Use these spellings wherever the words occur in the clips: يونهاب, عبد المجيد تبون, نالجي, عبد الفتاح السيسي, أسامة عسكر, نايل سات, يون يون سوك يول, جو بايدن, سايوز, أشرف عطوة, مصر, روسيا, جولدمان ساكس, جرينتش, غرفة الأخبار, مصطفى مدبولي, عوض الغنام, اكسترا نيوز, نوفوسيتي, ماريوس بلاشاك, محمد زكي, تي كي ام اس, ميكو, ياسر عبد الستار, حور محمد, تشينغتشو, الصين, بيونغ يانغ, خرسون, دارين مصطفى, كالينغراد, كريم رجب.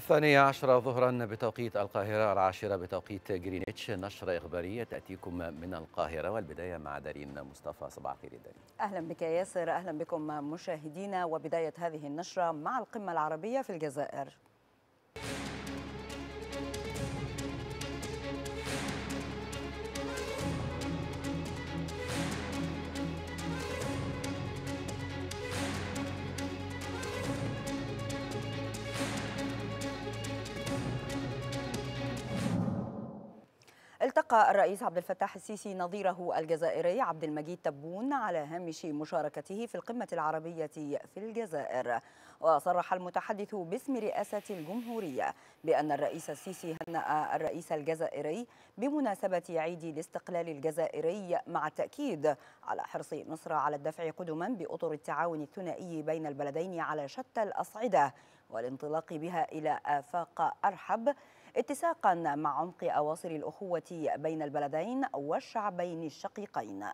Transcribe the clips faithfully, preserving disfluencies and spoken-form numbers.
الثانية عشرة ظهرا بتوقيت القاهرة، العاشرة بتوقيت جرينتش. نشرة إخبارية تأتيكم من القاهرة، والبداية مع دارين مصطفى. صباح الخير دارين. أهلا بك ياسر، أهلا بكم مشاهدينا، وبداية هذه النشرة مع القمة العربية في الجزائر. التقى الرئيس عبد الفتاح السيسي نظيره الجزائري عبد المجيد تبون على هامش مشاركته في القمة العربية في الجزائر. وصرح المتحدث باسم رئاسة الجمهورية بأن الرئيس السيسي هنأ الرئيس الجزائري بمناسبة عيد الاستقلال الجزائري، مع التأكيد على حرص مصر على الدفع قدما بأطر التعاون الثنائي بين البلدين على شتى الأصعدة، والانطلاق بها إلى آفاق أرحب، اتساقا مع عمق أواصر الأخوة بين البلدين والشعبين الشقيقين.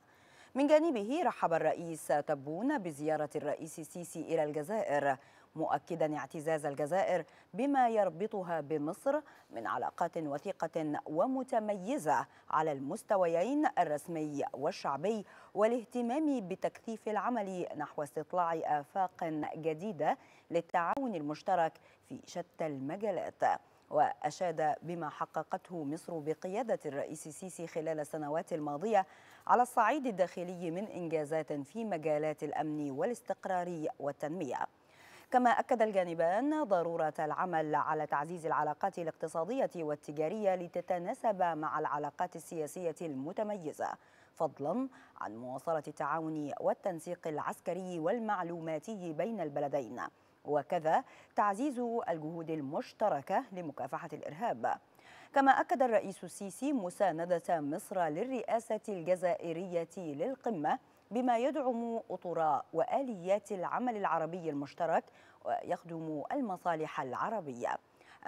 من جانبه رحب الرئيس تبون بزيارة الرئيس السيسي إلى الجزائر، مؤكدا اعتزاز الجزائر بما يربطها بمصر من علاقات وثيقة ومتميزة على المستويين الرسمي والشعبي، والاهتمام بتكثيف العمل نحو استطلاع آفاق جديدة للتعاون المشترك في شتى المجالات. وأشاد بما حققته مصر بقيادة الرئيس السيسي خلال السنوات الماضية على الصعيد الداخلي من إنجازات في مجالات الأمن والاستقرار والتنمية. كما أكد الجانبان ضرورة العمل على تعزيز العلاقات الاقتصادية والتجارية لتتناسب مع العلاقات السياسية المتميزة، فضلا عن مواصلة التعاون والتنسيق العسكري والمعلوماتي بين البلدين، وكذا تعزيز الجهود المشتركة لمكافحة الإرهاب. كما أكد الرئيس السيسي مساندة مصر للرئاسة الجزائرية للقمة بما يدعم أطر وآليات العمل العربي المشترك ويخدم المصالح العربية.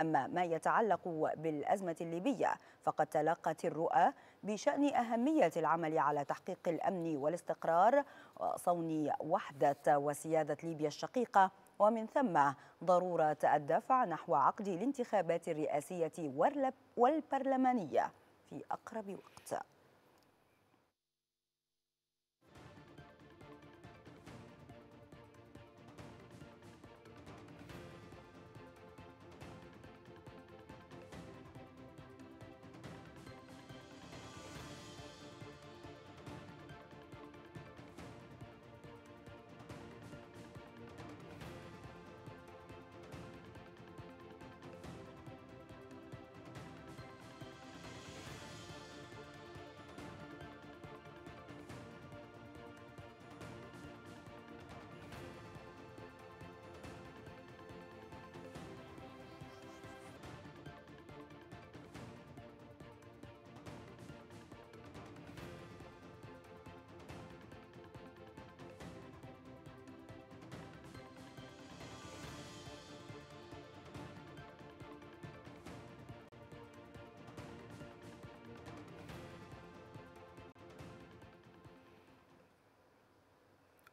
أما ما يتعلق بالأزمة الليبية، فقد تلاقت الرؤى بشأن أهمية العمل على تحقيق الأمن والاستقرار وصون وحدة وسيادة ليبيا الشقيقة، ومن ثم ضرورة الدفع نحو عقد الانتخابات الرئاسية والبرلمانية في أقرب وقت.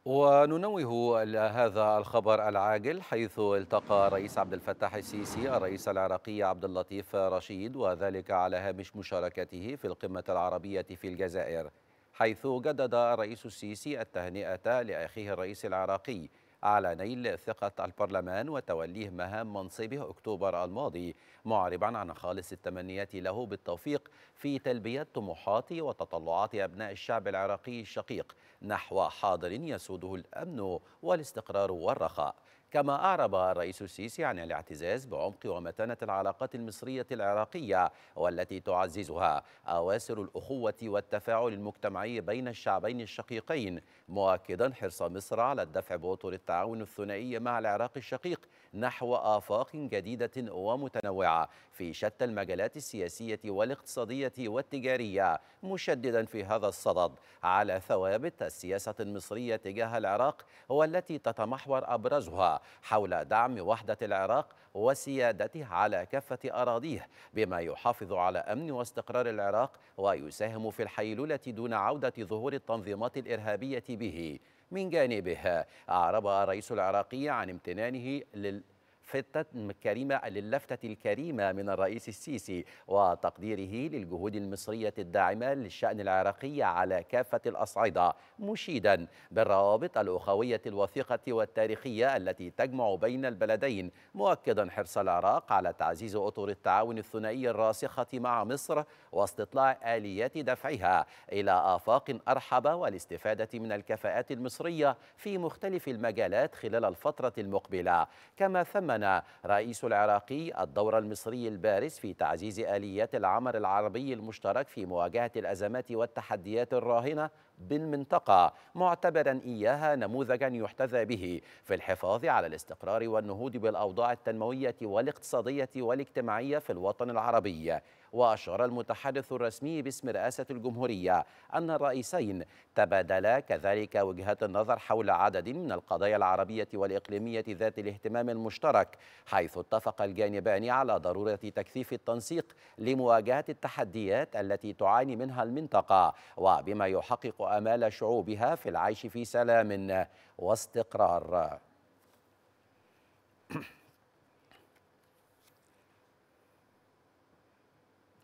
وننوه هذا الخبر العاجل، حيث التقى الرئيس عبد الفتاح السيسي الرئيس العراقي عبد اللطيف رشيد، وذلك على هامش مشاركته في القمة العربية في الجزائر، حيث جدد الرئيس السيسي التهنئة لأخيه الرئيس العراقي على نيل ثقة البرلمان وتوليه مهام منصبه أكتوبر الماضي، معربا عن خالص التمنيات له بالتوفيق في تلبية طموحات وتطلعات أبناء الشعب العراقي الشقيق نحو حاضر يسوده الأمن والاستقرار والرخاء. كما أعرب الرئيس السيسي عن الاعتزاز بعمق ومتانة العلاقات المصرية العراقية، والتي تعززها أواصر الأخوة والتفاعل المجتمعي بين الشعبين الشقيقين، مؤكدا حرص مصر على الدفع بأطر التعاون الثنائي مع العراق الشقيق نحو آفاق جديدة ومتنوعة في شتى المجالات السياسية والاقتصادية والتجارية، مشددا في هذا الصدد على ثوابت السياسة المصرية تجاه العراق، والتي تتمحور أبرزها حول دعم وحدة العراق وسيادته على كافة أراضيه، بما يحافظ على أمن واستقرار العراق ويساهم في الحيلولة دون عودة ظهور التنظيمات الإرهابية به. من جانبه أعرب الرئيس العراقي عن امتنانه لل فتة كريمة للفتة الكريمة من الرئيس السيسي وتقديره للجهود المصرية الداعمة للشأن العراقي على كافة الأصعدة، مشيدا بالروابط الأخوية الوثيقة والتاريخية التي تجمع بين البلدين، مؤكدا حرص العراق على تعزيز أطر التعاون الثنائي الراسخة مع مصر واستطلاع آليات دفعها إلى آفاق أرحب والاستفادة من الكفاءات المصرية في مختلف المجالات خلال الفترة المقبلة. كما ثمن رئيس العراقي الدور المصري البارز في تعزيز آليات العمل العربي المشترك في مواجهة الأزمات والتحديات الراهنة بالمنطقة، معتبرا إياها نموذجا يحتذى به في الحفاظ على الاستقرار والنهوض بالأوضاع التنموية والاقتصادية والاجتماعية في الوطن العربي. وأشار المتحدث الرسمي باسم رئاسة الجمهورية أن الرئيسين تبادلا كذلك وجهات النظر حول عدد من القضايا العربية والإقليمية ذات الاهتمام المشترك، حيث اتفق الجانبان على ضرورة تكثيف التنسيق لمواجهة التحديات التي تعاني منها المنطقة، وبما يحقق آمال شعوبها في العيش في سلام واستقرار.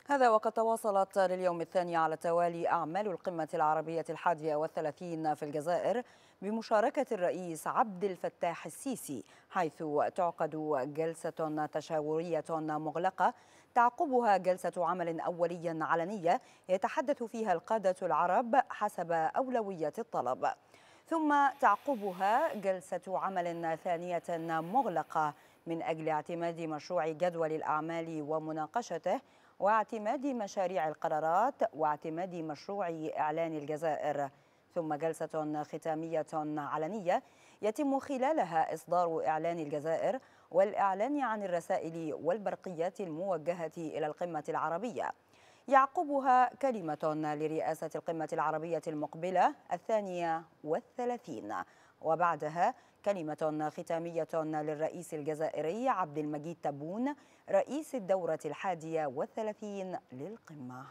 هذا وقد تواصلت لليوم الثاني على التوالي أعمال القمة العربية الحادية والثلاثين في الجزائر بمشاركة الرئيس عبد الفتاح السيسي، حيث تعقد جلسة تشاورية مغلقة تعقبها جلسة عمل أولية علنية يتحدث فيها القادة العرب حسب أولوية الطلب، ثم تعقبها جلسة عمل ثانية مغلقة من أجل اعتماد مشروع جدول الأعمال ومناقشته واعتماد مشاريع القرارات واعتماد مشروع إعلان الجزائر، ثم جلسة ختامية علنية يتم خلالها إصدار إعلان الجزائر والإعلان عن الرسائل والبرقيات الموجهة إلى القمة العربية. يعقبها كلمة لرئاسة القمة العربية المقبلة الثانية والثلاثين، وبعدها كلمة ختامية للرئيس الجزائري عبد المجيد تبون رئيس الدورة الحادية والثلاثين للقمة.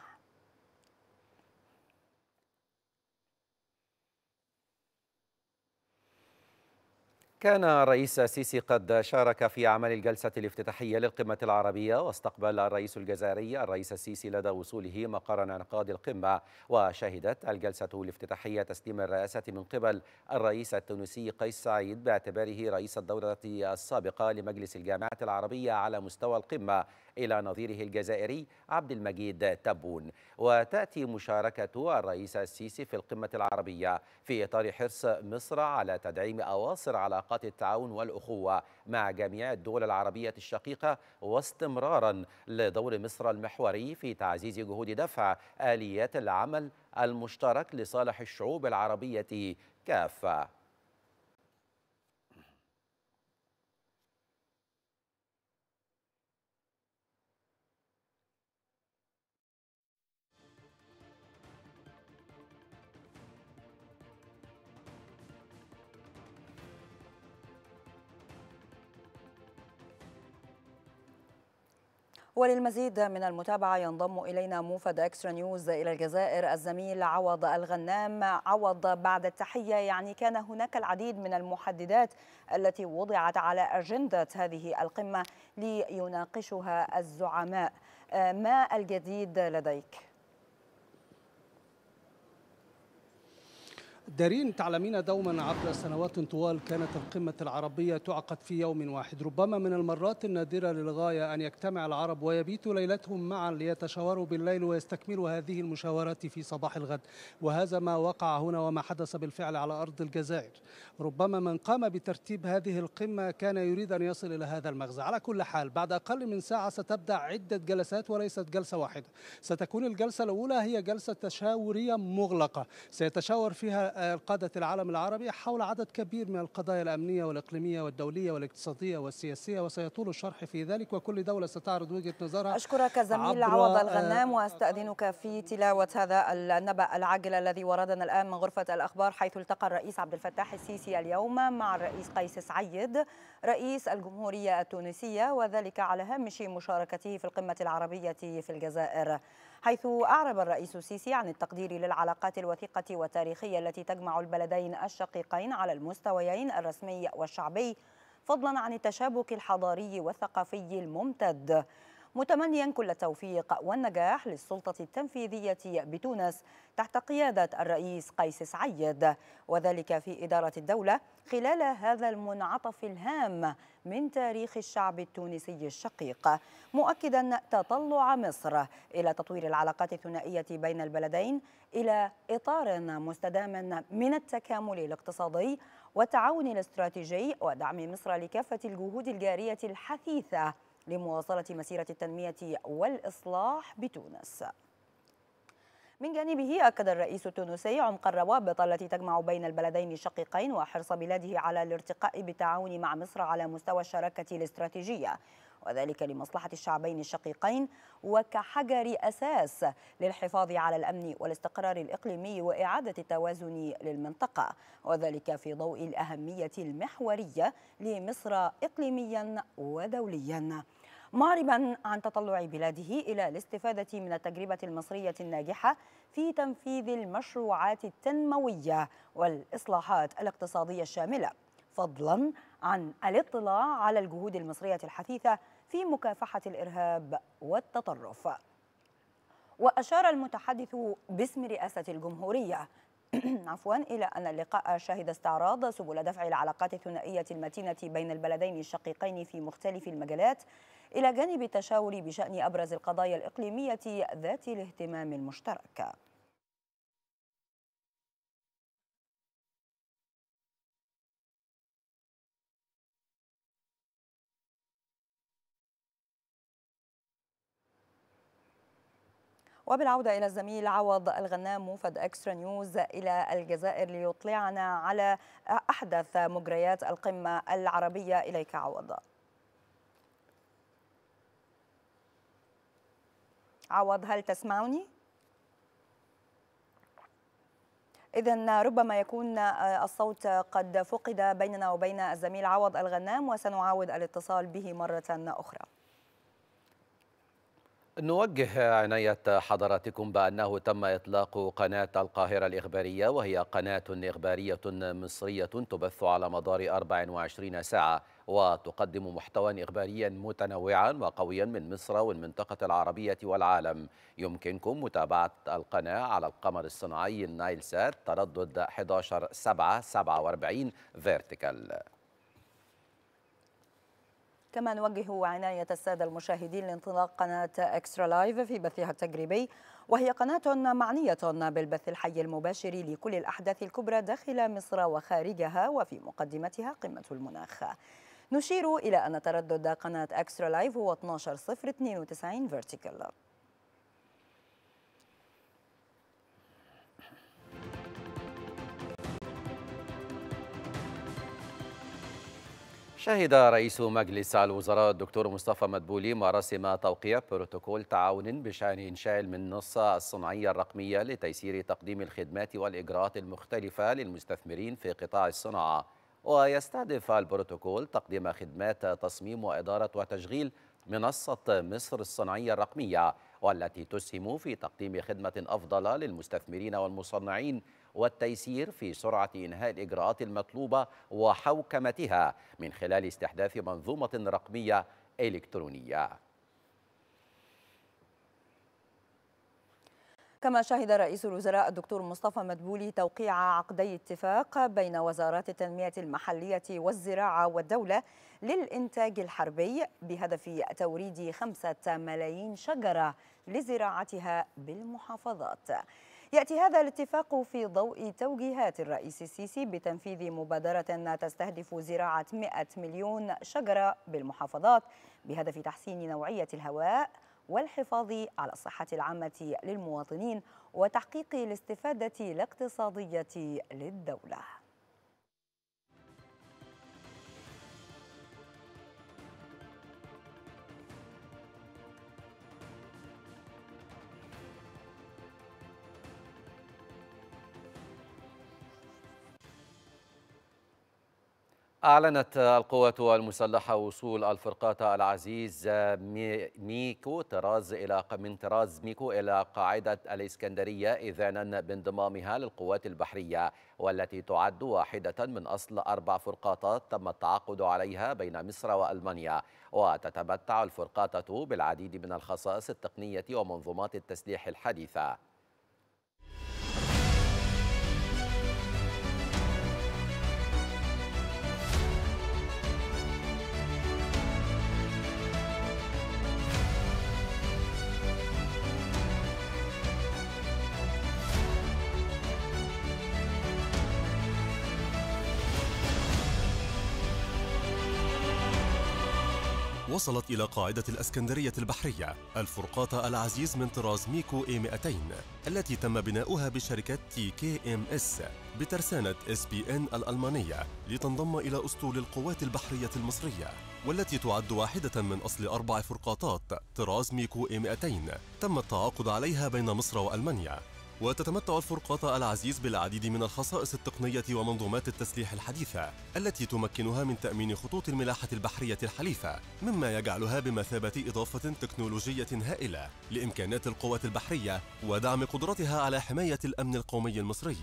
كان الرئيس السيسي قد شارك في أعمال الجلسة الافتتاحية للقمة العربية، واستقبل الرئيس الجزائري الرئيس السيسي لدى وصوله مقر انعقاد القمة، وشهدت الجلسة الافتتاحية تسليم الرئاسة من قبل الرئيس التونسي قيس سعيد باعتباره رئيس الدورة السابقة لمجلس الجامعة العربية على مستوى القمة إلى نظيره الجزائري عبد المجيد تبون. وتأتي مشاركة الرئيس السيسي في القمة العربية في إطار حرص مصر على تدعيم أواصر علاقات التعاون والأخوة مع جميع الدول العربية الشقيقة، واستمرارا لدور مصر المحوري في تعزيز جهود دفع آليات العمل المشترك لصالح الشعوب العربية كافة. وللمزيد من المتابعة ينضم إلينا موفد إكسترا نيوز إلى الجزائر الزميل عوض الغنام. عوض، بعد التحية، يعني كان هناك العديد من المحددات التي وضعت على أجندة هذه القمة ليناقشها الزعماء، ما الجديد لديك؟ دارين، تعلمين دوما عبر سنوات طوال كانت القمة العربية تعقد في يوم واحد، ربما من المرات النادرة للغاية أن يجتمع العرب ويبيتوا ليلتهم معا ليتشاوروا بالليل ويستكملوا هذه المشاورات في صباح الغد، وهذا ما وقع هنا وما حدث بالفعل على أرض الجزائر. ربما من قام بترتيب هذه القمة كان يريد أن يصل إلى هذا المغزى. على كل حال، بعد أقل من ساعة ستبدأ عدة جلسات وليست جلسة واحدة. ستكون الجلسة الأولى هي جلسة تشاورية مغلقة سيتشاور فيها القادة العالم العربي حول عدد كبير من القضايا الأمنية والإقليمية والدولية والاقتصادية والسياسية، وسيطول الشرح في ذلك، وكل دولة ستعرض وجهة نظرها. أشكرك زميل عوض الغنام، وأستأذنك في تلاوة هذا النبأ العاجل الذي وردنا الآن من غرفة الأخبار، حيث التقى الرئيس عبد الفتاح السيسي اليوم مع الرئيس قيس سعيد رئيس الجمهورية التونسية، وذلك على هامش مشاركته في القمة العربية في الجزائر، حيث أعرب الرئيس السيسي عن التقدير للعلاقات الوثيقة والتاريخية التي تجمع البلدين الشقيقين على المستويين الرسمي والشعبي، فضلا عن التشابك الحضاري والثقافي الممتد، متمنيا كل التوفيق والنجاح للسلطة التنفيذية بتونس تحت قيادة الرئيس قيس سعيد، وذلك في إدارة الدولة خلال هذا المنعطف الهام من تاريخ الشعب التونسي الشقيق، مؤكدا تطلع مصر إلى تطوير العلاقات الثنائية بين البلدين إلى إطار مستدام من التكامل الاقتصادي والتعاون الاستراتيجي، ودعم مصر لكافة الجهود الجارية الحثيثة لمواصلة مسيرة التنمية والإصلاح بتونس. من جانبه أكد الرئيس التونسي عمق الروابط التي تجمع بين البلدين الشقيقين وحرص بلاده على الارتقاء بالتعاون مع مصر على مستوى الشراكة الاستراتيجية، وذلك لمصلحة الشعبين الشقيقين وكحجر أساس للحفاظ على الأمن والاستقرار الإقليمي وإعادة التوازن للمنطقة، وذلك في ضوء الأهمية المحورية لمصر إقليميا ودوليا، معربا عن تطلع بلاده إلى الاستفادة من التجربة المصرية الناجحة في تنفيذ المشروعات التنموية والإصلاحات الاقتصادية الشاملة، فضلا عن الاطلاع على الجهود المصرية الحثيثة في مكافحة الإرهاب والتطرف. وأشار المتحدث باسم رئاسة الجمهورية عفوا إلى أن اللقاء شهد استعراض سبل دفع العلاقات الثنائية المتينة بين البلدين الشقيقين في مختلف المجالات، إلى جانب التشاور بشأن أبرز القضايا الإقليمية ذات الاهتمام المشترك. وبالعودة إلى الزميل عوض الغنام موفد إكسترا نيوز إلى الجزائر ليطلعنا على أحدث مجريات القمة العربية. إليك عوض. عوض، هل تسمعني؟ إذا ربما يكون الصوت قد فقد بيننا وبين الزميل عوض الغنام، وسنعاود الاتصال به مرة أخرى. نوجه عناية حضراتكم بأنه تم إطلاق قناة القاهرة الإخبارية، وهي قناة إخبارية مصرية تبث على مدار أربع وعشرين ساعة، وتقدم محتوى إخباريا متنوعا وقويا من مصر والمنطقة العربية والعالم. يمكنكم متابعة القناة على القمر الصناعي النايل سات تردد أحد عشر سبعة سبعة وأربعين فيرتيكال. كما نوجه عناية السادة المشاهدين لانطلاق قناة إكسترا لايف في بثها التجريبي، وهي قناة معنية بالبث الحي المباشر لكل الأحداث الكبرى داخل مصر وخارجها، وفي مقدمتها قمة المناخ. نشير إلى أن تردد قناة إكسترا لايف هو اثنا عشر صفر اثنين وتسعين فيرتيكال. شهد رئيس مجلس الوزراء الدكتور مصطفى مدبولي مراسم توقيع بروتوكول تعاون بشأن إنشاء المنصة الصناعية الرقمية لتيسير تقديم الخدمات والإجراءات المختلفة للمستثمرين في قطاع الصناعة، ويستهدف البروتوكول تقديم خدمات تصميم وإدارة وتشغيل منصة مصر الصناعية الرقمية، والتي تسهم في تقديم خدمة أفضل للمستثمرين والمصنعين والتيسير في سرعة إنهاء الإجراءات المطلوبة وحوكمتها من خلال استحداث منظومة رقمية إلكترونية. كما شهد رئيس الوزراء الدكتور مصطفى مدبولي توقيع عقدي اتفاق بين وزارات التنمية المحلية والزراعة والدولة للإنتاج الحربي بهدف توريد خمسة ملايين شجرة لزراعتها بالمحافظات. يأتي هذا الاتفاق في ضوء توجيهات الرئيس السيسي بتنفيذ مبادرة تستهدف زراعة مئة مليون شجرة بالمحافظات بهدف تحسين نوعية الهواء والحفاظ على الصحة العامة للمواطنين وتحقيق الاستفادة الاقتصادية للدولة. أعلنت القوات المسلحة وصول الفرقاط العزيز ميكو طراز إلى من طراز ميكو إلى قاعدة الإسكندرية إذانا بانضمامها للقوات البحرية، والتي تعد واحدة من أصل أربع فرقاطات تم التعاقد عليها بين مصر وألمانيا. وتتمتع الفرقاطة بالعديد من الخصائص التقنية ومنظومات التسليح الحديثة. وصلت إلى قاعدة الإسكندرية البحرية الفرقاطة العزيز من طراز ميكو إي مئتين التي تم بناؤها بشركة تي كي ام اس بترسانة اس بي ان الألمانية لتنضم إلى أسطول القوات البحرية المصرية، والتي تعد واحدة من أصل أربع فرقاطات طراز ميكو إي مئتين تم التعاقد عليها بين مصر وألمانيا. وتتمتع الفرقاطة العزيز بالعديد من الخصائص التقنية ومنظومات التسليح الحديثة التي تمكنها من تأمين خطوط الملاحة البحرية الحليفة، مما يجعلها بمثابة إضافة تكنولوجية هائلة لإمكانات القوات البحرية ودعم قدرتها على حماية الأمن القومي المصري.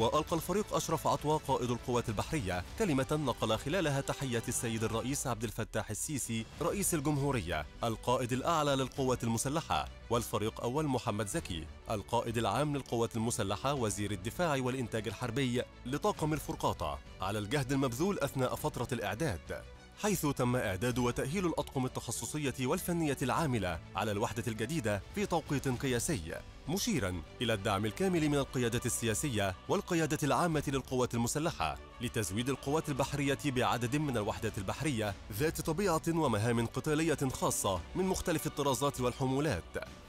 وألقى الفريق أشرف عطوة قائد القوات البحرية كلمة نقل خلالها تحية السيد الرئيس عبد الفتاح السيسي رئيس الجمهورية القائد الأعلى للقوات المسلحة، والفريق أول محمد زكي القائد العام للقوات المسلحة وزير الدفاع والإنتاج الحربي لطاقم الفرقاطة على الجهد المبذول أثناء فترة الإعداد، حيث تم إعداد وتأهيل الأطقم التخصصية والفنية العاملة على الوحدة الجديدة في توقيت قياسي، مشيراً إلى الدعم الكامل من القيادة السياسية والقيادة العامة للقوات المسلحة لتزويد القوات البحرية بعدد من الوحدات البحرية ذات طبيعة ومهام قتالية خاصة من مختلف الطرازات والحمولات،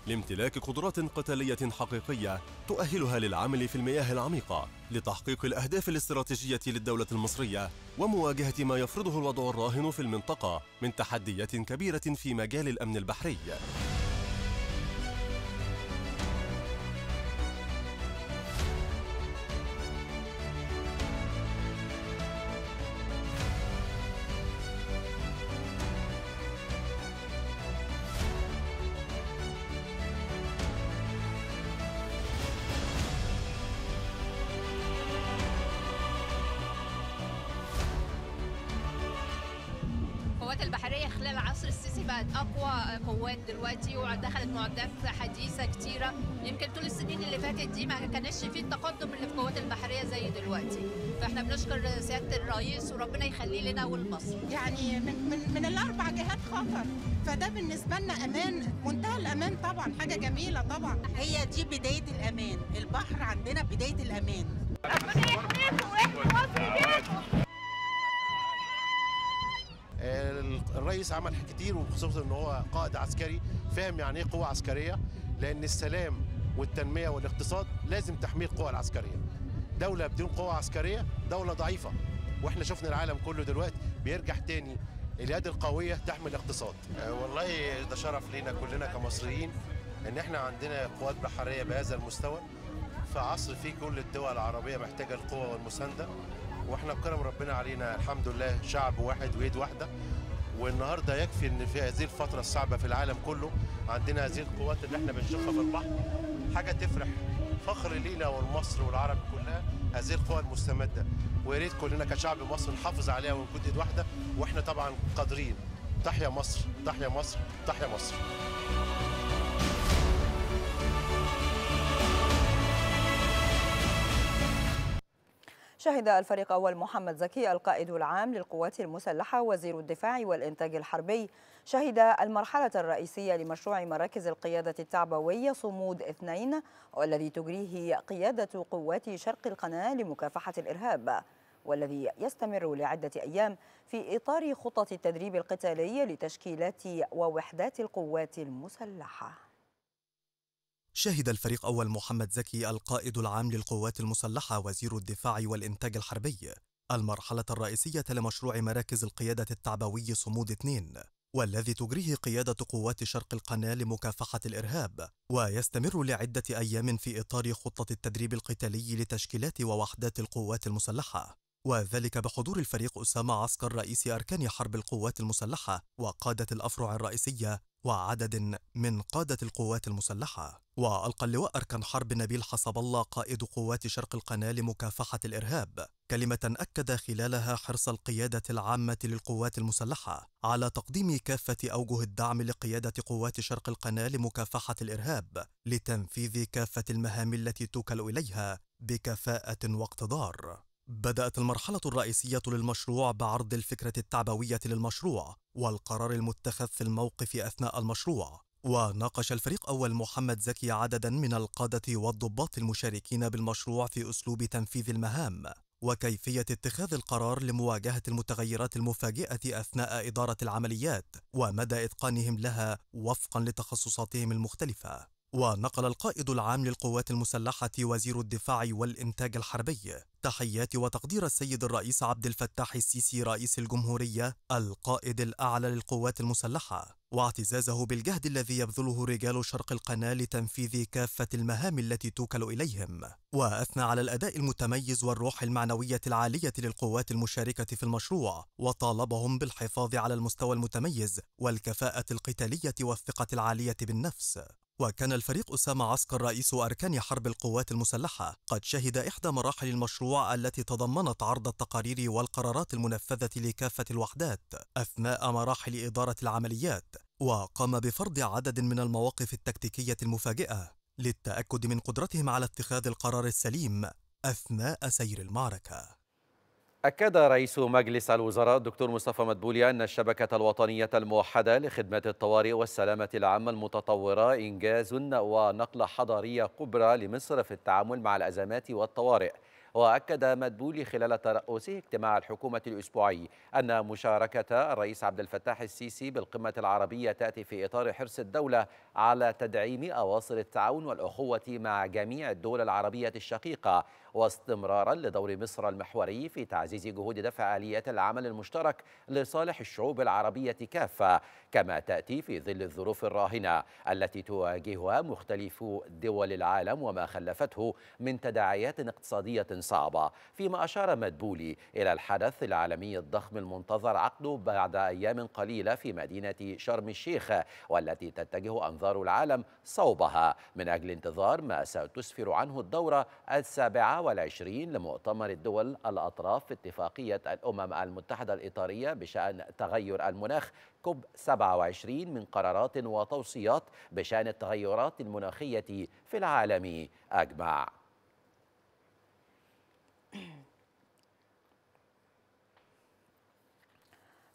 لامتلاك قدرات قتالية حقيقية تؤهلها للعمل في المياه العميقة لتحقيق الأهداف الاستراتيجية للدولة المصرية ومواجهة ما يفرضه الوضع الراهن في المنطقة من تحديات كبيرة في مجال الأمن البحري. البحرية خلال عصر السيسي بقت أقوى قوات دلوقتي ودخلت معدات حديثة كتيرة. يمكن طول السنين اللي فاتت دي ما كانش فيه التقدم اللي في القوات البحرية زي دلوقتي، فاحنا بنشكر سيادة الرئيس وربنا يخليه لنا ولمصر. يعني من, من, من الأربع جهات خطر، فده بالنسبة لنا أمان، منتهى الأمان طبعا، حاجة جميلة طبعا. هي دي بداية الأمان، البحر عندنا بداية الأمان. ربنا يحميكم ويحمي مصر بيكم. الرئيس عمل كتير، وخصوصا ان هو قائد عسكري فاهم يعني ايه قوه عسكريه، لان السلام والتنميه والاقتصاد لازم تحمي القوى العسكريه. دوله بدون قوه عسكريه دوله ضعيفه، واحنا شفنا العالم كله دلوقتي بيرجع تاني اليد القويه تحمي الاقتصاد. والله ده شرف لينا كلنا كمصريين ان احنا عندنا قوات بحريه بهذا المستوى في عصر فيه كل الدول العربيه محتاجه القوه والمسانده، واحنا بكرم ربنا علينا الحمد لله شعب واحد ويد واحده. والنهارده يكفي ان في هذه الفتره الصعبه في العالم كله عندنا هذه القوات اللي احنا بنشوفها في البحر، حاجه تفرح، فخر لينا والمصر والعرب كلها هذه القوى المستمده، ويا ريت كلنا كشعب مصري نحافظ عليها ونكون ايد واحده، واحنا طبعا قادرين. تحيا مصر، تحيا مصر، تحيا مصر. شهد الفريق أول محمد زكي القائد العام للقوات المسلحة وزير الدفاع والإنتاج الحربي شهد المرحلة الرئيسية لمشروع مراكز القيادة التعبوية صمود اثنين، والذي تجريه قيادة قوات شرق القناة لمكافحة الإرهاب، والذي يستمر لعدة أيام في إطار خطة التدريب القتالي لتشكيلات ووحدات القوات المسلحة. شهد الفريق أول محمد زكي القائد العام للقوات المسلحة وزير الدفاع والإنتاج الحربي المرحلة الرئيسية لمشروع مراكز القيادة التعبوي صمود اثنين، والذي تجريه قيادة قوات شرق القناة لمكافحة الإرهاب، ويستمر لعدة أيام في إطار خطة التدريب القتالي لتشكيلات ووحدات القوات المسلحة، وذلك بحضور الفريق أسامة عسكر رئيس أركان حرب القوات المسلحة وقادة الأفرع الرئيسية وعدد من قادة القوات المسلحة. وألقى اللواء أركان حرب نبيل حصب الله قائد قوات شرق القناة لمكافحة الإرهاب كلمة أكد خلالها حرص القيادة العامة للقوات المسلحة على تقديم كافة أوجه الدعم لقيادة قوات شرق القناة لمكافحة الإرهاب لتنفيذ كافة المهام التي توكل إليها بكفاءة واقتدار. بدأت المرحلة الرئيسية للمشروع بعرض الفكرة التعبوية للمشروع والقرار المتخذ في الموقف أثناء المشروع، وناقش الفريق أول محمد زكي عددا من القادة والضباط المشاركين بالمشروع في أسلوب تنفيذ المهام وكيفية اتخاذ القرار لمواجهة المتغيرات المفاجئة أثناء إدارة العمليات ومدى إتقانهم لها وفقا لتخصصاتهم المختلفة. ونقل القائد العام للقوات المسلحة وزير الدفاع والإنتاج الحربي تحيات وتقدير السيد الرئيس عبد الفتاح السيسي رئيس الجمهورية القائد الأعلى للقوات المسلحة، واعتزازه بالجهد الذي يبذله رجال شرق القناة لتنفيذ كافة المهام التي توكل إليهم، وأثنى على الأداء المتميز والروح المعنوية العالية للقوات المشاركة في المشروع، وطالبهم بالحفاظ على المستوى المتميز والكفاءة القتالية والثقة العالية بالنفس. وكان الفريق أسامة عسكر رئيس أركان حرب القوات المسلحة قد شهد إحدى مراحل المشروع التي تضمنت عرض التقارير والقرارات المنفذة لكافة الوحدات أثناء مراحل إدارة العمليات، وقام بفرض عدد من المواقف التكتيكية المفاجئة للتأكد من قدرتهم على اتخاذ القرار السليم أثناء سير المعركة. أكد رئيس مجلس الوزراء الدكتور مصطفى مدبولي أن الشبكة الوطنية الموحدة لخدمات الطوارئ والسلامة العامة المتطورة إنجاز ونقلة حضارية كبرى لمصر في التعامل مع الأزمات والطوارئ. وأكد مدبولي خلال ترأسه اجتماع الحكومة الأسبوعي أن مشاركة الرئيس عبد الفتاح السيسي بالقمة العربية تأتي في إطار حرص الدولة على تدعيم أواصر التعاون والأخوة مع جميع الدول العربية الشقيقة، واستمرارا لدور مصر المحوري في تعزيز جهود دفع آليات العمل المشترك لصالح الشعوب العربية كافة، كما تأتي في ظل الظروف الراهنة التي تواجهها مختلف دول العالم وما خلفته من تداعيات اقتصادية صعبة. فيما أشار مدبولي إلى الحدث العالمي الضخم المنتظر عقده بعد أيام قليلة في مدينة شرم الشيخ، والتي تتجه أنظار العالم صوبها من أجل انتظار ما ستسفر عنه الدورة السابعة والعشرين لمؤتمر الدول الأطراف في اتفاقية الأمم المتحدة الإطارية بشأن تغير المناخ كوب سبعة وعشرين من قرارات وتوصيات بشأن التغيرات المناخية في العالم أجمع.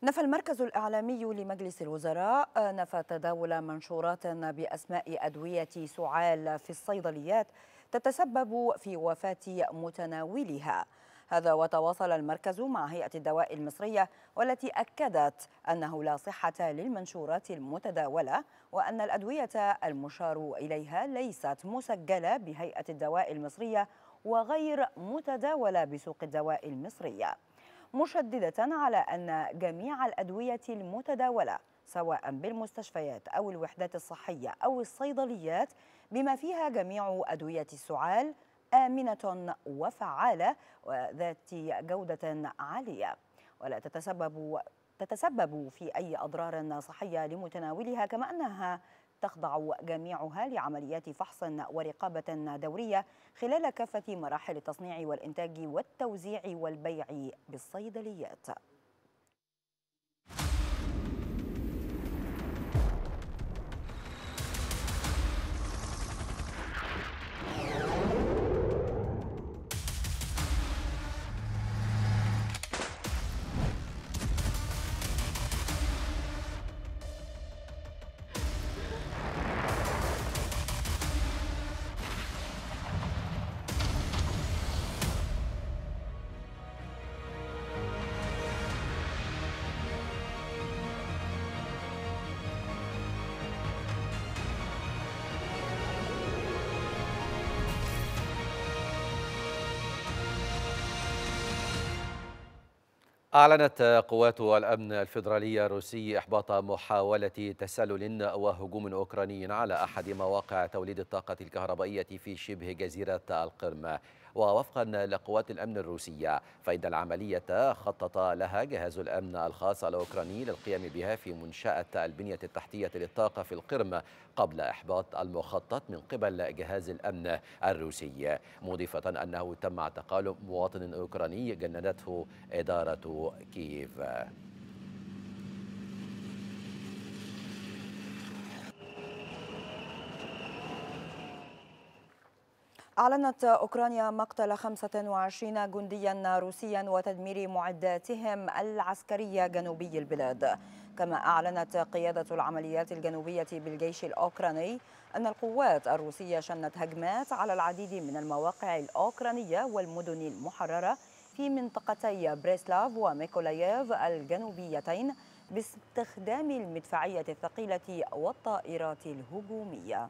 نفى المركز الإعلامي لمجلس الوزراء نفى تداول منشورات بأسماء أدوية سعال في الصيدليات تتسبب في وفاة متناولها. هذا وتواصل المركز مع هيئة الدواء المصرية والتي أكدت أنه لا صحة للمنشورات المتداولة، وأن الأدوية المشار إليها ليست مسجلة بهيئة الدواء المصرية وغير متداولة بسوق الدواء المصرية، مشددة على أن جميع الأدوية المتداولة سواء بالمستشفيات أو الوحدات الصحية أو الصيدليات بما فيها جميع أدوية السعال آمنة وفعالة وذات جودة عالية، ولا تتسبب تتسبب في أي أضرار صحية لمتناولها، كما أنها تخضع جميعها لعمليات فحص ورقابة دورية خلال كافة مراحل التصنيع والإنتاج والتوزيع والبيع بالصيدليات. أعلنت قوات الأمن الفيدرالية الروسي إحباط محاولة تسلل وهجوم أوكراني على أحد مواقع توليد الطاقة الكهربائية في شبه جزيرة القرم. ووفقا لقوات الأمن الروسية فإن العملية خطط لها جهاز الأمن الخاص الأوكراني للقيام بها في منشأة البنية التحتية للطاقة في القرم قبل إحباط المخطط من قبل جهاز الأمن الروسي، مضيفة أنه تم اعتقال مواطن أوكراني جندته إدارة كييف. أعلنت أوكرانيا مقتل خمسة وعشرين جنديا روسيا وتدمير معداتهم العسكرية جنوبي البلاد. كما أعلنت قيادة العمليات الجنوبية بالجيش الأوكراني أن القوات الروسية شنت هجمات على العديد من المواقع الأوكرانية والمدن المحررة في منطقتي بريسلاف وميكولايف الجنوبيتين باستخدام المدفعية الثقيلة والطائرات الهجومية.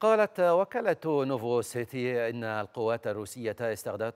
قالت وكالة نوفوسيتي إن القوات الروسية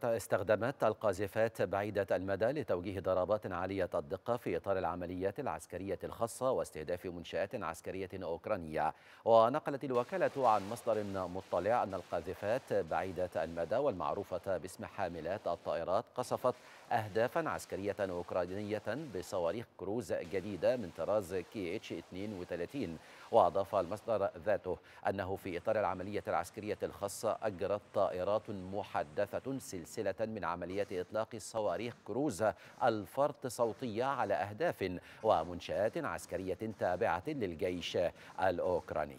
استخدمت القاذفات بعيدة المدى لتوجيه ضربات عالية الدقة في إطار العمليات العسكرية الخاصة واستهداف منشآت عسكرية أوكرانية. ونقلت الوكالة عن مصدر مطلع أن القاذفات بعيدة المدى والمعروفة باسم حاملات الطائرات قصفت أهدافا عسكرية أوكرانية بصواريخ كروز جديدة من طراز كي اتش اثنين وثلاثين. وأضاف المصدر ذاته أنه في إطار العملية العسكرية الخاصة أجرت طائرات محدثة سلسلة من عمليات إطلاق صواريخ كروز الفرط صوتية على أهداف ومنشآت عسكرية تابعة للجيش الأوكراني.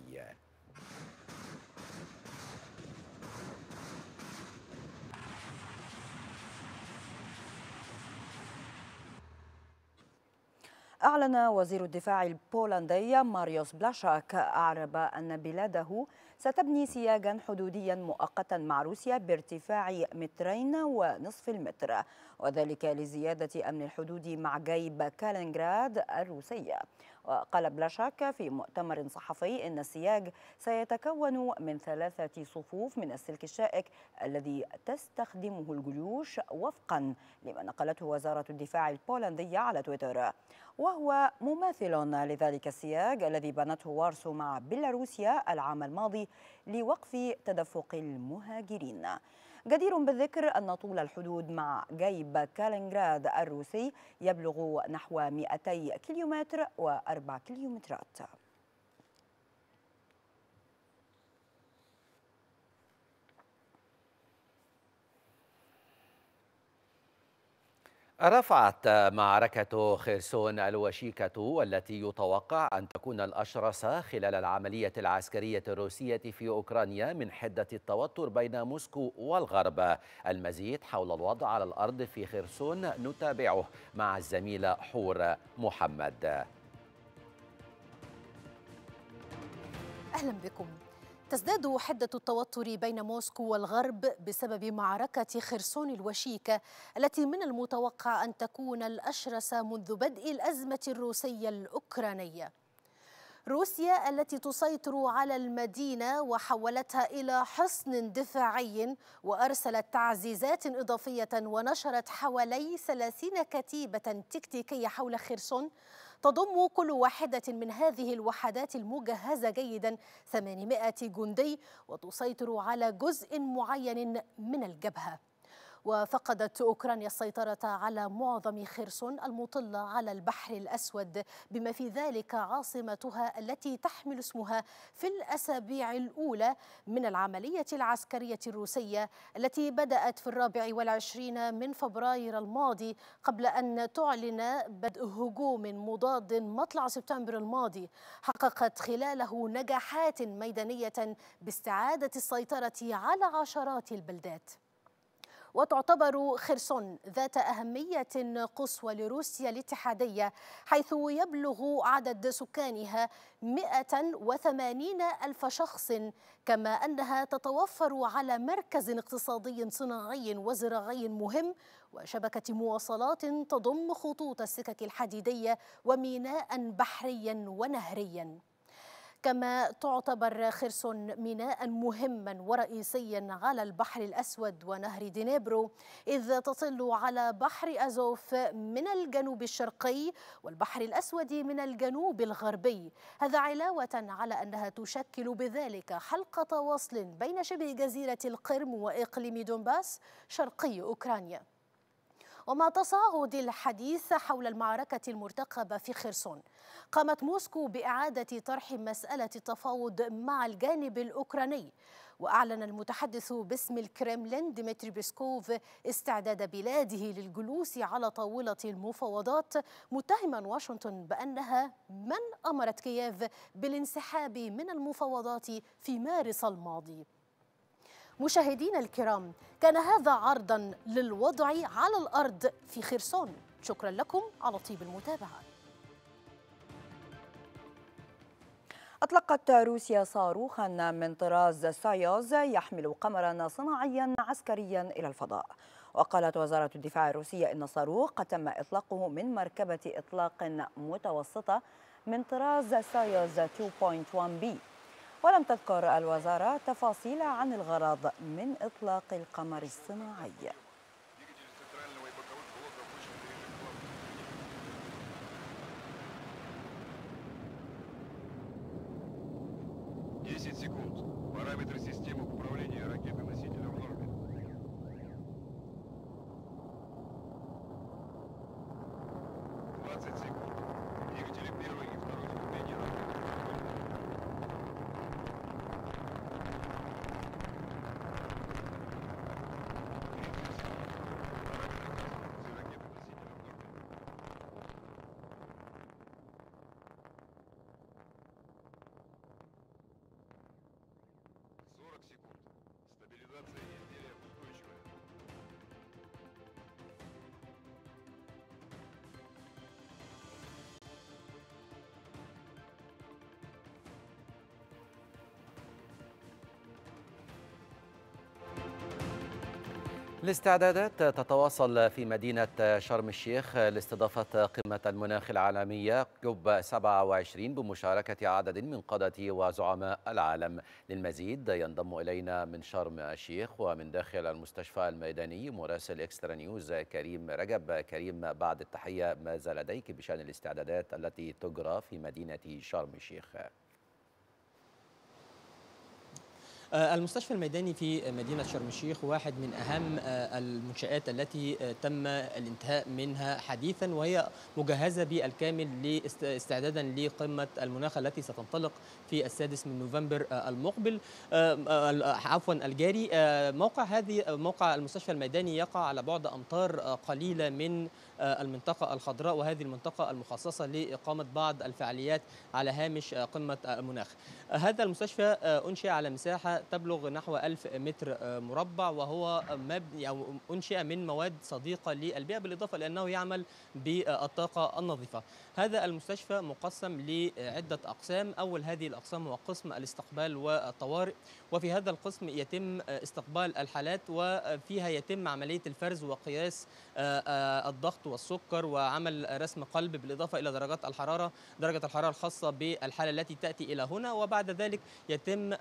أعلن وزير الدفاع البولندي ماريوس بلاشاك أعرب أن بلاده ستبني سياجا حدوديا مؤقتا مع روسيا بارتفاع مترين ونصف المتر، وذلك لزيادة أمن الحدود مع جيب كالينغراد الروسية. وقال بلاشاك في مؤتمر صحفي إن السياج سيتكون من ثلاثة صفوف من السلك الشائك الذي تستخدمه الجيوش وفقا لما نقلته وزارة الدفاع البولندية على تويتر، وهو مماثل لذلك السياج الذي بنته وارسو مع بيلاروسيا العام الماضي لوقف تدفق المهاجرين. جدير بالذكر أن طول الحدود مع جيب كالينغراد الروسي يبلغ نحو مئتي كيلومتر وأربع كيلومترات. رفعت معركة خيرسون الوشيكة والتي يتوقع أن تكون الأشرس خلال العملية العسكرية الروسية في أوكرانيا من حدة التوتر بين موسكو والغرب. المزيد حول الوضع على الأرض في خيرسون نتابعه مع الزميلة حور محمد. أهلا بكم. تزداد حدة التوتر بين موسكو والغرب بسبب معركة خرسون الوشيكة التي من المتوقع أن تكون الأشرس منذ بدء الأزمة الروسية الأوكرانية. روسيا التي تسيطر على المدينة وحولتها إلى حصن دفاعي وأرسلت تعزيزات إضافية ونشرت حوالي ثلاثين كتيبة تكتيكية حول خرسون تضم كل واحدة من هذه الوحدات المجهزة جيدا ثمانمائة جندي وتسيطر على جزء معين من الجبهة. وفقدت أوكرانيا السيطرة على معظم خرسون المطلة على البحر الأسود بما في ذلك عاصمتها التي تحمل اسمها في الأسابيع الأولى من العملية العسكرية الروسية التي بدأت في الرابع والعشرين من فبراير الماضي قبل أن تعلن بدء هجوم مضاد مطلع سبتمبر الماضي حققت خلاله نجاحات ميدانية باستعادة السيطرة على عشرات البلدات. وتعتبر خرسون ذات أهمية قصوى لروسيا الاتحادية، حيث يبلغ عدد سكانها مئة وثمانين ألف شخص، كما أنها تتوفر على مركز اقتصادي صناعي وزراعي مهم وشبكة مواصلات تضم خطوط السكك الحديدية وميناء بحريا ونهريا. كما تعتبر خرسون ميناء مهما ورئيسيا على البحر الأسود ونهر دنيبرو، إذ تطل على بحر أزوف من الجنوب الشرقي والبحر الأسود من الجنوب الغربي، هذا علاوة على أنها تشكل بذلك حلقة وصل بين شبه جزيرة القرم وإقليم دونباس شرقي أوكرانيا. ومع تصاعد الحديث حول المعركة المرتقبة في خرسون، قامت موسكو بإعادة طرح مسألة التفاوض مع الجانب الأوكراني، وأعلن المتحدث باسم الكرملين ديمتري بيسكوف استعداد بلاده للجلوس على طاولة المفاوضات، متهما واشنطن بأنها من أمرت كييف بالانسحاب من المفاوضات في مارس الماضي. مشاهدينا الكرام، كان هذا عرضا للوضع على الأرض في خرسون. شكرا لكم على طيب المتابعة. أطلقت روسيا صاروخا من طراز سايوز يحمل قمرا صناعيا عسكريا إلى الفضاء، وقالت وزارة الدفاع الروسية إن الصاروخ قد تم إطلاقه من مركبة إطلاق متوسطة من طراز سايوز اثنين نقطة واحد بي، ولم تذكر الوزارة تفاصيل عن الغرض من إطلاق القمر الصناعي. الاستعدادات تتواصل في مدينة شرم الشيخ لاستضافة قمة المناخ العالمية كوب سبعة وعشرين بمشاركة عدد من قادة وزعماء العالم. للمزيد ينضم إلينا من شرم الشيخ ومن داخل المستشفى الميداني مراسل إكسترا نيوز كريم رجب. كريم، بعد التحية، ماذا لديك بشأن الاستعدادات التي تجرى في مدينة شرم الشيخ؟ المستشفى الميداني في مدينة شرم الشيخ واحد من أهم المنشآت التي تم الانتهاء منها حديثا، وهي مجهزة بالكامل استعدادا لقمة المناخ التي ستنطلق في السادس من نوفمبر المقبل عفوا الجاري. موقع هذه موقع المستشفى الميداني يقع على بعد أمتار قليلة من المنطقة الخضراء، وهذه المنطقة المخصصة لإقامة بعض الفعاليات على هامش قمة المناخ. هذا المستشفى أنشئ على مساحة تبلغ نحو ألف متر مربع، وهو مبني أو أنشئ من مواد صديقة للبيئة، بالإضافة لأنه يعمل بالطاقة النظيفة. هذا المستشفى مقسم لعدة أقسام، أول هذه الأقسام هو قسم الاستقبال والطوارئ، وفي هذا القسم يتم استقبال الحالات، وفيها يتم عملية الفرز وقياس الضغط والسكر وعمل رسم قلب، بالإضافة إلى درجات الحرارة درجة الحرارة الخاصة بالحالة التي تأتي إلى هنا، وبعد ذلك يتم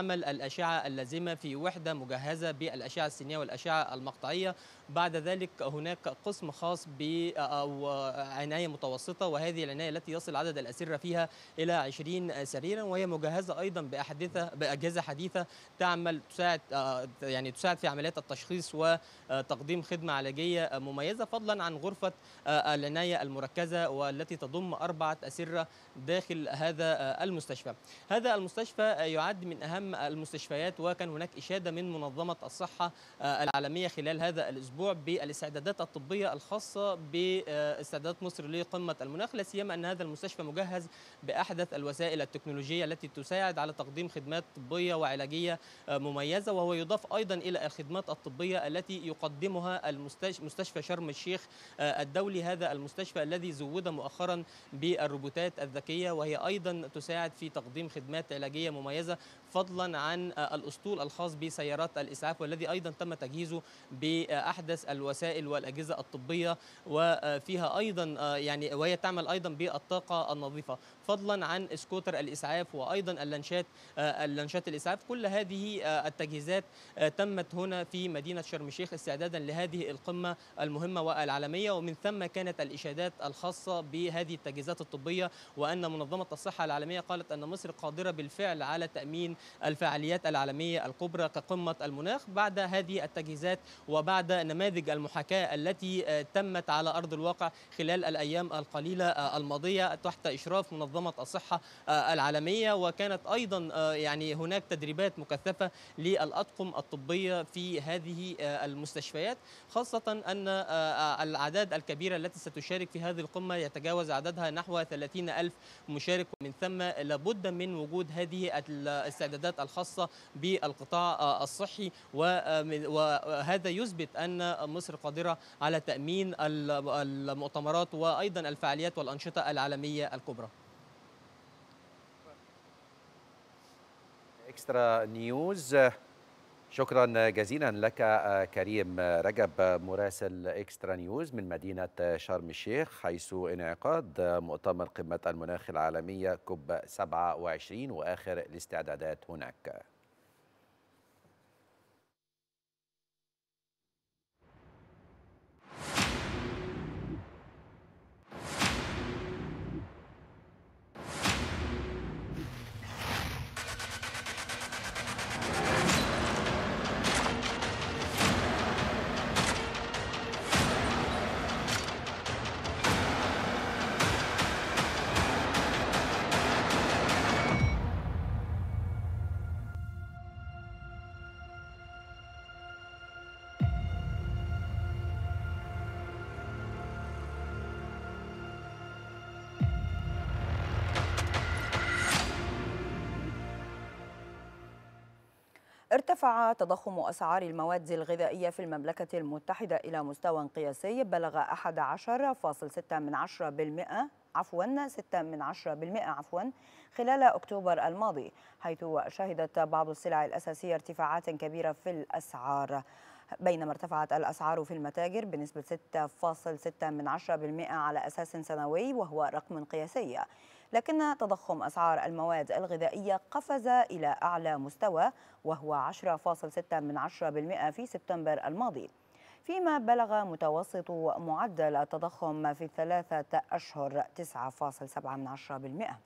عمل الأشعة اللازمة في وحدة مجهزة بالأشعة السينية والأشعة المقطعية. بعد ذلك هناك قسم خاص بعناية متوسطة، وهذه العناية التي يصل عدد الأسرة فيها إلى عشرين سريرا، وهي مجهزة أيضا بأحدثة بأجهزة حديثة تعمل تساعد يعني تساعد في عمليات التشخيص وتقديم خدمة علاجية مميزة، فضلا عن غرفة العناية المركزة والتي تضم أربعة أسرة داخل هذا المستشفى. هذا المستشفى يعد من أهم اهم المستشفيات، وكان هناك إشادة من منظمة الصحة العالمية خلال هذا الأسبوع بالاستعدادات الطبية الخاصة باستعدادات مصر لقمة المناخ، لا سيما أن هذا المستشفى مجهز بأحدث الوسائل التكنولوجية التي تساعد على تقديم خدمات طبية وعلاجية مميزة، وهو يضاف أيضا إلى الخدمات الطبية التي يقدمها مستشفى شرم الشيخ الدولي، هذا المستشفى الذي زود مؤخرا بالروبوتات الذكية وهي أيضا تساعد في تقديم خدمات علاجية مميزة، فضلا عن الأسطول الخاص بسيارات الإسعاف والذي أيضا تم تجهيزه بأحدث الوسائل والأجهزة الطبية وفيها أيضا يعني وهي تعمل أيضا بالطاقة النظيفة، فضلا عن سكوتر الإسعاف وأيضا اللانشات اللانشات الإسعاف. كل هذه التجهيزات تمت هنا في مدينة شرم الشيخ استعدادا لهذه القمة المهمة والعالمية، ومن ثم كانت الإشادات الخاصة بهذه التجهيزات الطبية، وأن منظمة الصحة العالمية قالت أن مصر قادرة بالفعل على تأمين الفعاليات العالمية الكبرى كقمة المناخ بعد هذه التجهيزات وبعد نماذج المحاكاة التي تمت على أرض الواقع خلال الأيام القليلة الماضية تحت إشراف منظمة الصحة العالمية. وكانت أيضا يعني هناك تدريبات مكثفة للأطقم الطبية في هذه المستشفيات، خاصة أن الأعداد الكبيرة التي ستشارك في هذه القمة يتجاوز عددها نحو ثلاثين ألف مشارك، ومن ثم لابد من وجود هذه الاستعدادات الخاصة بالقطاع الصحي، وهذا يثبت أن مصر قادرة على تأمين المؤتمرات وأيضا الفعاليات والأنشطة العالمية الكبرى. إكسترا نيوز، شكرا جزيلا لك كريم رجب مراسل إكسترا نيوز من مدينة شرم الشيخ، حيث انعقاد مؤتمر قمة المناخ العالمية كوب سبعة وعشرين وآخر الاستعدادات هناك. ارتفع تضخم أسعار المواد الغذائية في المملكة المتحدة إلى مستوى قياسي بلغ أحد عشر فاصل ستة بالمئة عفوا ستة من عشرة بالمئة عفوا خلال أكتوبر الماضي، حيث شهدت بعض السلع الأساسية ارتفاعات كبيرة في الأسعار، بينما ارتفعت الأسعار في المتاجر بنسبة ستة فاصل ستة بالمئة على أساس سنوي وهو رقم قياسي، لكن تضخم أسعار المواد الغذائية قفز إلى أعلى مستوى وهو عشرة فاصل ستة بالمئة في سبتمبر الماضي، فيما بلغ متوسط معدل التضخم في الثلاثة أشهر تسعة فاصل سبعة بالمئة.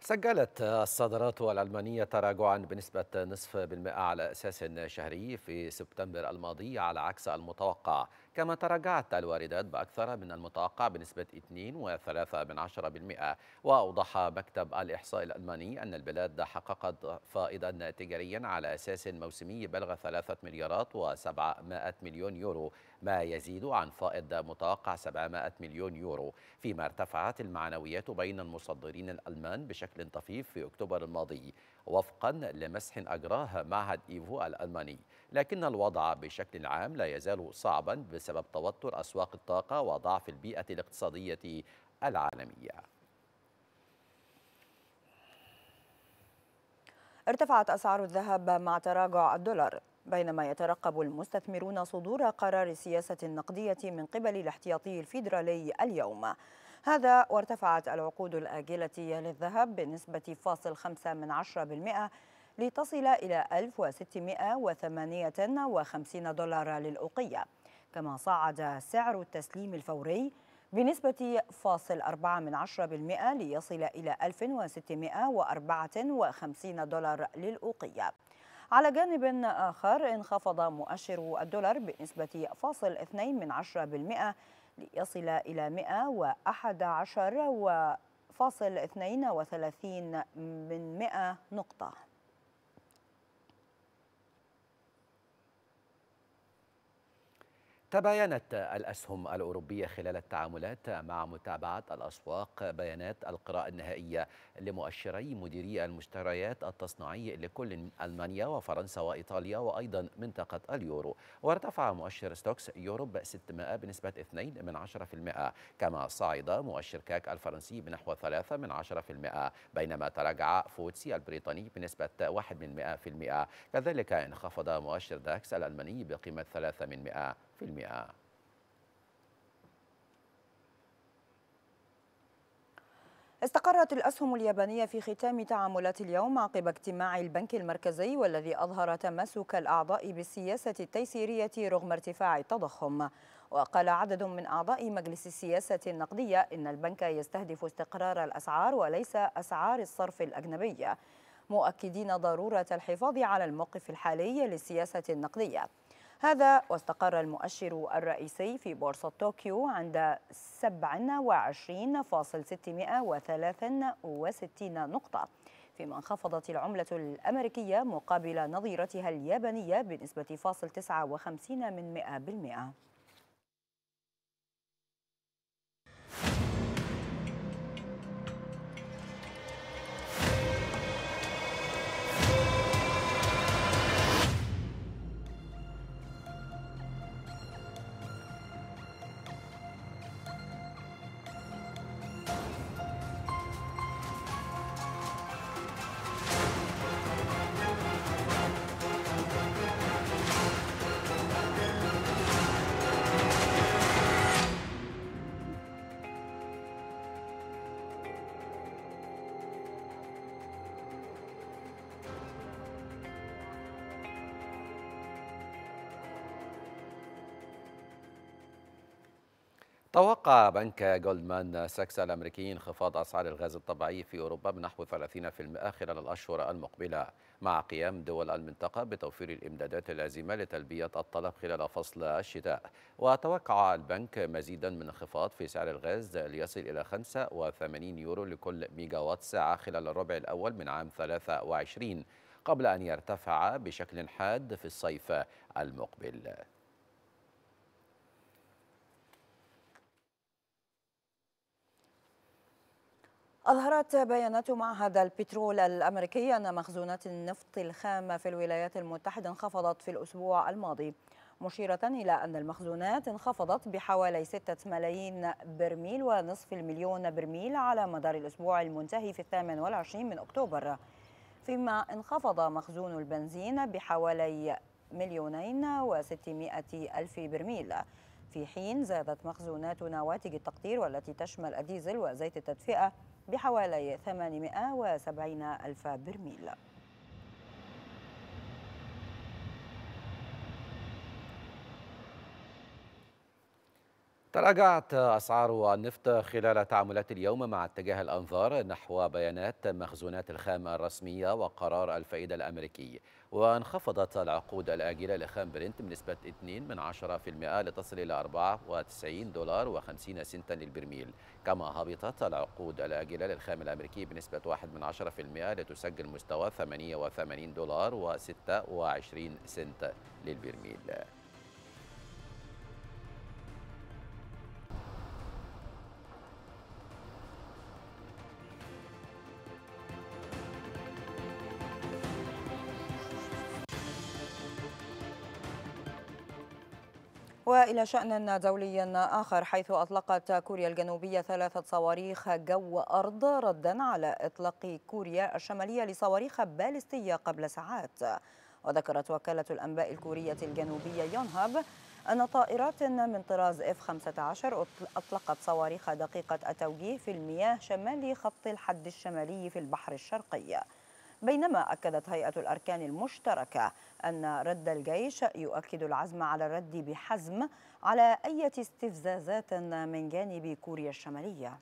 سجلت الصادرات الألمانية تراجعا بنسبة نصف بالمئة على أساس شهري في سبتمبر الماضي على عكس المتوقع، كما تراجعت الواردات بأكثر من المتوقع بنسبة اثنين فاصل ثلاثة بالمئة. وأوضح مكتب الإحصاء الألماني أن البلاد حققت فائضا تجاريا على أساس موسمي بلغ ثلاثة مليارات وسبعمائة مليون يورو، ما يزيد عن فائض متوقع سبعمائة مليون يورو، فيما ارتفعت المعنويات بين المصدرين الألمان بشكل طفيف في أكتوبر الماضي وفقا لمسح أجراه معهد إيفو الألماني، لكن الوضع بشكل عام لا يزال صعبا بسبب توتر أسواق الطاقة وضعف البيئة الاقتصادية العالمية. ارتفعت أسعار الذهب مع تراجع الدولار، بينما يترقب المستثمرون صدور قرار السياسة النقدية من قبل الاحتياطي الفيدرالي اليوم، هذا وارتفعت العقود الآجلة للذهب بنسبة فاصل خمسة من عشرة بالمئة لتصل إلى ألف وستمائة وثمانية وخمسين دولار للأوقية، كما صعد سعر التسليم الفوري بنسبة فاصل أربعة من عشرة بالمئة ليصل إلى ألف وستمائة وأربعة وخمسين دولار للأوقية. على جانب آخر انخفض مؤشر الدولار بنسبة فاصل اثنين من عشرة بالمئة ليصل إلى مئة وأحد عشر فاصل اثنين وثلاثين من مئة نقطة. تباينت الأسهم الأوروبية خلال التعاملات مع متابعة الأسواق بيانات القراءة النهائية لمؤشري مديري المشتريات التصنيعي لكل من ألمانيا وفرنسا وإيطاليا وأيضا منطقة اليورو، وارتفع مؤشر ستوكس يوروب ستمائة بنسبة اثنين من عشرة بالمئة، كما صعد مؤشر كاك الفرنسي بنحو ثلاثة من عشرة بالمئة، بينما تراجع فوتسي البريطاني بنسبة واحد من مئة بالمئة، كذلك انخفض مؤشر داكس الألماني بقيمة ثلاثة من مئة. استقرت الأسهم اليابانية في ختام تعاملات اليوم عقب اجتماع البنك المركزي والذي أظهر تمسك الأعضاء بالسياسة التيسيرية رغم ارتفاع التضخم. وقال عدد من أعضاء مجلس السياسة النقدية إن البنك يستهدف استقرار الأسعار وليس أسعار الصرف الأجنبية، مؤكدين ضرورة الحفاظ على الموقف الحالي للسياسة النقدية. هذا واستقر المؤشر الرئيسي في بورصة طوكيو عند سبعة وعشرين فاصل ستمائة وثلاثة وستين نقطة، فيما انخفضت العملة الأمريكية مقابل نظيرتها اليابانية بنسبة فاصل تسعة وخمسين من مئة بالمئة. توقع بنك جولدمان ساكس الأمريكي انخفاض أسعار الغاز الطبيعي في أوروبا بنحو ثلاثين بالمئة خلال الأشهر المقبلة، مع قيام دول المنطقة بتوفير الإمدادات اللازمة لتلبية الطلب خلال فصل الشتاء. وتوقع البنك مزيدا من انخفاض في سعر الغاز ليصل إلى خمسة وثمانين يورو لكل ميجاوات ساعة خلال الربع الأول من عام ثلاثة وعشرين، قبل أن يرتفع بشكل حاد في الصيف المقبل. أظهرت بيانات معهد البترول الأمريكي أن مخزونات النفط الخام في الولايات المتحدة انخفضت في الأسبوع الماضي، مشيرة إلى أن المخزونات انخفضت بحوالي ستة ملايين برميل ونصف المليون برميل على مدار الأسبوع المنتهي في الثامن والعشرين من أكتوبر، فيما انخفض مخزون البنزين بحوالي مليونين وستمائة ألف برميل، في حين زادت مخزونات نواتج التقطير والتي تشمل الديزل وزيت التدفئة بحوالي ثمانمائة وسبعين ألف برميل. تراجعت أسعار النفط خلال تعاملات اليوم مع اتجاه الأنظار نحو بيانات مخزونات الخام الرسمية وقرار الفائدة الأمريكي، وانخفضت العقود الآجلة لخام برنت بنسبة اثنين من عشرة بالمئة لتصل إلى أربعة وتسعين دولار وخمسين سنتا للبرميل، كما هبطت العقود الآجلة للخام الأمريكي بنسبة واحد من عشرة بالمئة لتسجل مستوى ثمانية وثمانين دولار وستة وعشرين سنت للبرميل. وإلى شأن دولي آخر، حيث أطلقت كوريا الجنوبية ثلاثة صواريخ جو أرض ردا على إطلاق كوريا الشمالية لصواريخ باليستية قبل ساعات. وذكرت وكالة الأنباء الكورية الجنوبية يونهاب أن طائرات من طراز إف خمسة عشر أطلقت صواريخ دقيقة التوجيه في المياه شمال خط الحد الشمالي في البحر الشرقي، بينما أكدت هيئة الأركان المشتركة أن رد الجيش يؤكد العزم على الرد بحزم على أي استفزازات من جانب كوريا الشمالية.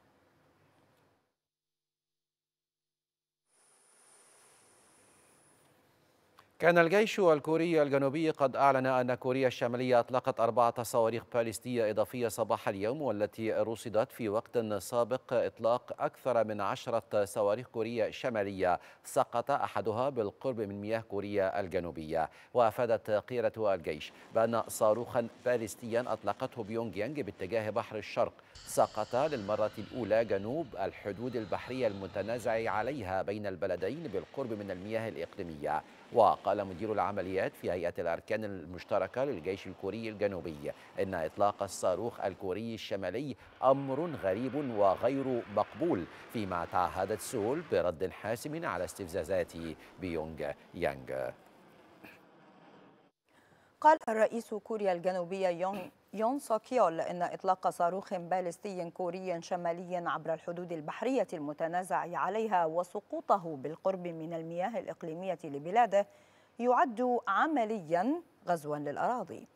كان الجيش الكوري الجنوبي قد أعلن أن كوريا الشمالية أطلقت أربعة صواريخ باليستية إضافية صباح اليوم، والتي رصدت في وقت سابق إطلاق أكثر من عشرة صواريخ كورية الشمالية سقط أحدها بالقرب من مياه كوريا الجنوبية. وأفادت قيادة الجيش بأن صاروخا باليستيا أطلقته بيونغ يانغ باتجاه بحر الشرق سقط للمرة الأولى جنوب الحدود البحرية المتنازع عليها بين البلدين بالقرب من المياه الإقليمية. وقال مدير العمليات في هيئة الأركان المشتركة للجيش الكوري الجنوبي إن إطلاق الصاروخ الكوري الشمالي أمر غريب وغير مقبول، فيما تعهدت سول برد حاسم على استفزازات بيونغ يانغ. قال الرئيس كوريا الجنوبية يون يون سوك يول إن إطلاق صاروخ باليستي كوري شمالي عبر الحدود البحرية المتنازع عليها وسقوطه بالقرب من المياه الإقليمية لبلاده يعد عمليا غزوا للأراضي.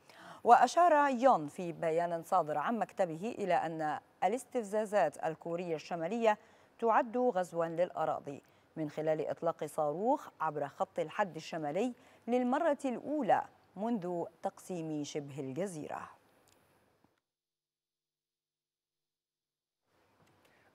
وأشار يون في بيان صادر عن مكتبه إلى أن الاستفزازات الكورية الشمالية تعد غزوا للأراضي من خلال إطلاق صاروخ عبر خط الحد الشمالي للمرة الأولى منذ تقسيم شبه الجزيرة.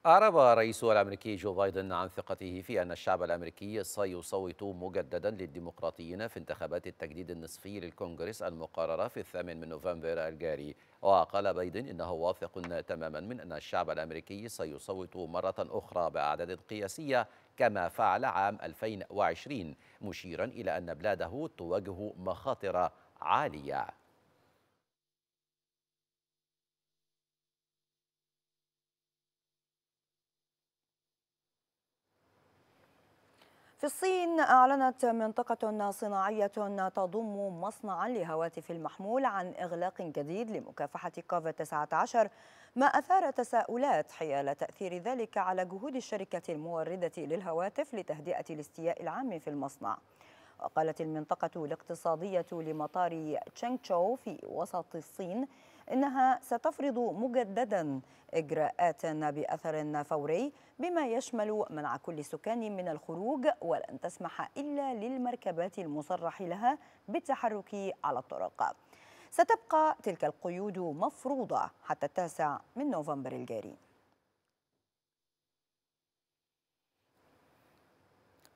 أعرب الرئيس الأمريكي جو بايدن عن ثقته في أن الشعب الأمريكي سيصوت مجددا للديمقراطيين في انتخابات التجديد النصفي للكونغرس المقررة في الثامن من نوفمبر الجاري. وقال بايدن إنه واثق تماما من أن الشعب الأمريكي سيصوت مرة أخرى بأعداد قياسية كما فعل عام ألفين وعشرين، مشيرا إلى أن بلاده تواجه مخاطر عالية. في الصين أعلنت منطقة صناعية تضم مصنعا لهواتف المحمول عن إغلاق جديد لمكافحة كوفيد تسعة عشر، ما أثار تساؤلات حيال تأثير ذلك على جهود الشركة الموردة للهواتف لتهدئة الاستياء العام في المصنع. وقالت المنطقة الاقتصادية لمطار تشينغتشو في وسط الصين إنها ستفرض مجددا إجراءات بأثر فوري بما يشمل منع كل السكان من الخروج، ولن تسمح إلا للمركبات المصرح لها بالتحرك على الطرق. ستبقى تلك القيود مفروضة حتى التاسع من نوفمبر الجاري.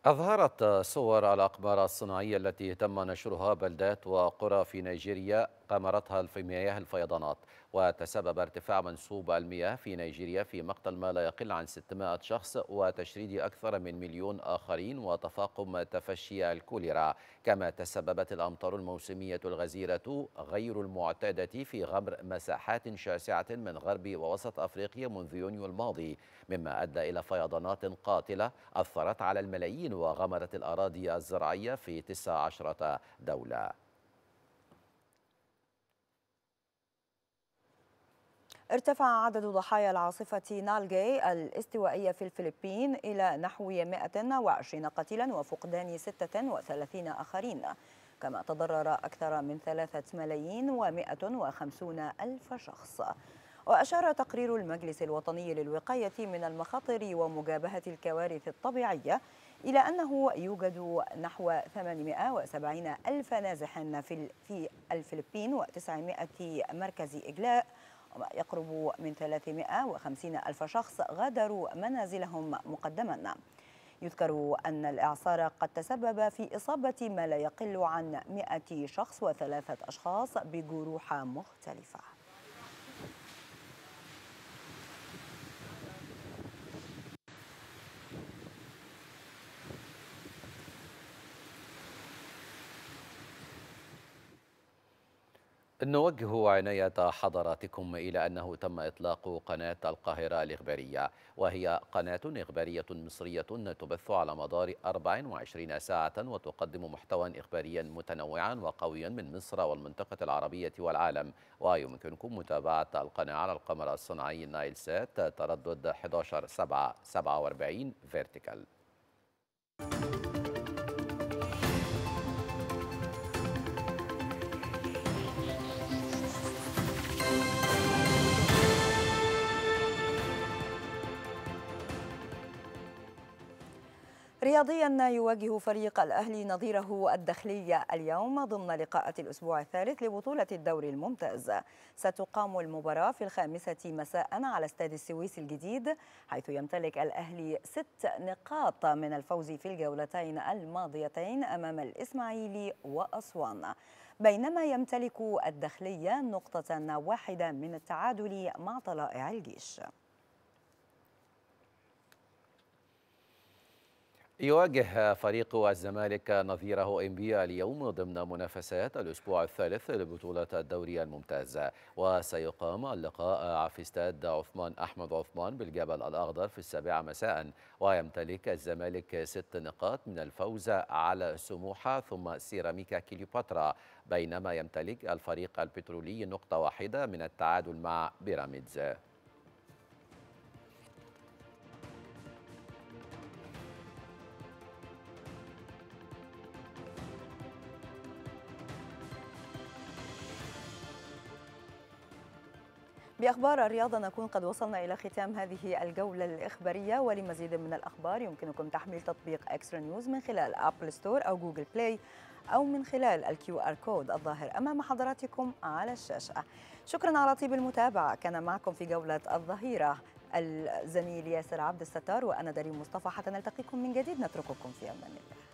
أظهرت صور الأقمار الصناعية التي تم نشرها بلدات وقرى في نيجيريا قمرتها في مياه الفيضانات، وتسبب ارتفاع منسوب المياه في نيجيريا في مقتل ما لا يقل عن ستمائة شخص وتشريد أكثر من مليون آخرين وتفاقم تفشي الكوليرا. كما تسببت الأمطار الموسمية الغزيرة غير المعتادة في غمر مساحات شاسعة من غرب ووسط أفريقيا منذ يونيو الماضي، مما أدى إلى فيضانات قاتلة أثرت على الملايين وغمرت الأراضي الزراعية في تسع عشرة دولة. ارتفع عدد ضحايا العاصفة نالجي الاستوائية في الفلبين إلى نحو مائة وعشرين قتيلا وفقدان ستة وثلاثين آخرين، كما تضرر أكثر من ثلاثة ملايين ومائة وخمسين ألف شخص. وأشار تقرير المجلس الوطني للوقاية من المخاطر ومجابهة الكوارث الطبيعية إلى أنه يوجد نحو ثمانمائة وسبعين ألف نازح في الفلبين وتسعمائة مركز إجلاء، يقرب من ثلاثمائة وخمسين ألف شخص غادروا منازلهم مقدما. يذكر أن الإعصار قد تسبب في إصابة ما لا يقل عن مائة شخص وثلاثة أشخاص بجروح مختلفة. نوجه عناية حضراتكم إلى أنه تم إطلاق قناة القاهرة الإخبارية، وهي قناة إخبارية مصرية تبث على مدار أربع وعشرين ساعة وتقدم محتوى إخباريا متنوعا وقويا من مصر والمنطقة العربية والعالم. ويمكنكم متابعة القناة على القمر الصناعي نايل سات تردد أحد عشر سبعة سبعة وأربعين فيرتيكال. رياضيا يواجه فريق الأهلي نظيره الداخلية اليوم ضمن لقاءات الأسبوع الثالث لبطولة الدوري الممتاز. ستقام المباراة في الخامسة مساء على استاد السويس الجديد، حيث يمتلك الأهلي ست نقاط من الفوز في الجولتين الماضيتين أمام الإسماعيلي وأسوان، بينما يمتلك الداخلية نقطة واحدة من التعادل مع طلائع الجيش. يواجه فريق الزمالك نظيره إنبيا اليوم ضمن منافسات الأسبوع الثالث لبطولة الدوري الممتاز، وسيقام اللقاء في استاد عثمان أحمد عثمان بالجبل الأخضر في السابعة مساء. ويمتلك الزمالك ست نقاط من الفوز على سموحة ثم سيراميكا كليوباترا، بينما يمتلك الفريق البترولي نقطة واحدة من التعادل مع بيراميدز. بأخبار الرياضة نكون قد وصلنا إلى ختام هذه الجولة الإخبارية، ولمزيد من الأخبار يمكنكم تحميل تطبيق إكسترا نيوز من خلال أبل ستور أو جوجل بلاي، أو من خلال الكيو آر كود الظاهر أمام حضراتكم على الشاشة. شكرا على طيب المتابعة. كان معكم في جولة الظهيرة الزميل ياسر عبد الستار وأنا دارين مصطفى، حتى نلتقيكم من جديد نترككم في أمان الله.